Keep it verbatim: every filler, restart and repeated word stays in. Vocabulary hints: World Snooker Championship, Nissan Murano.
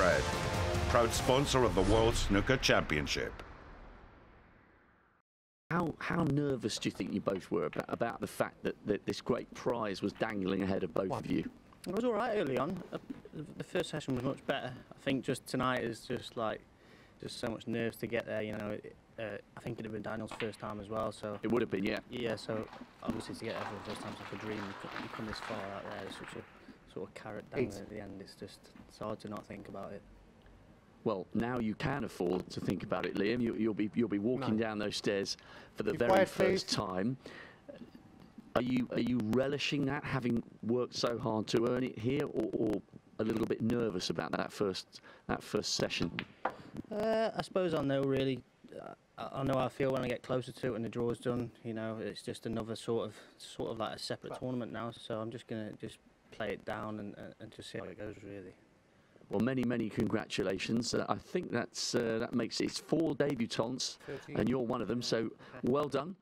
Fred, proud sponsor of the World Snooker Championship. How, how nervous do you think you both were about, about the fact that, that this great prize was dangling ahead of both of you? I was all right early on. The first session was much better. I think just tonight is just like, just so much nerves to get there, you know. It, Uh, I think it would have been Daniel's first time as well, so... It would have been, yeah. Yeah, so obviously to get there for the first time is like a dream. You come this far out there, there's such a sort of carrot down there at the end. It's just, it's hard to not think about it. Well, now you can afford to think about it, Liam. You, you'll be, you'll be walking no. down those stairs for the Be very first please. time. Are you, are you relishing that, having worked so hard to earn it here, or, or a little bit nervous about that first, that first session? Uh, I suppose I know, really. I know how I feel when I get closer to it and the draw's done. You know, it's just another sort of, sort of like a separate tournament now. So I'm just gonna just play it down and, and just see how it goes, really. Well, many, many congratulations. Uh, I think that's uh, that makes it. It's four debutants, thirteen. And you're one of them. So well done.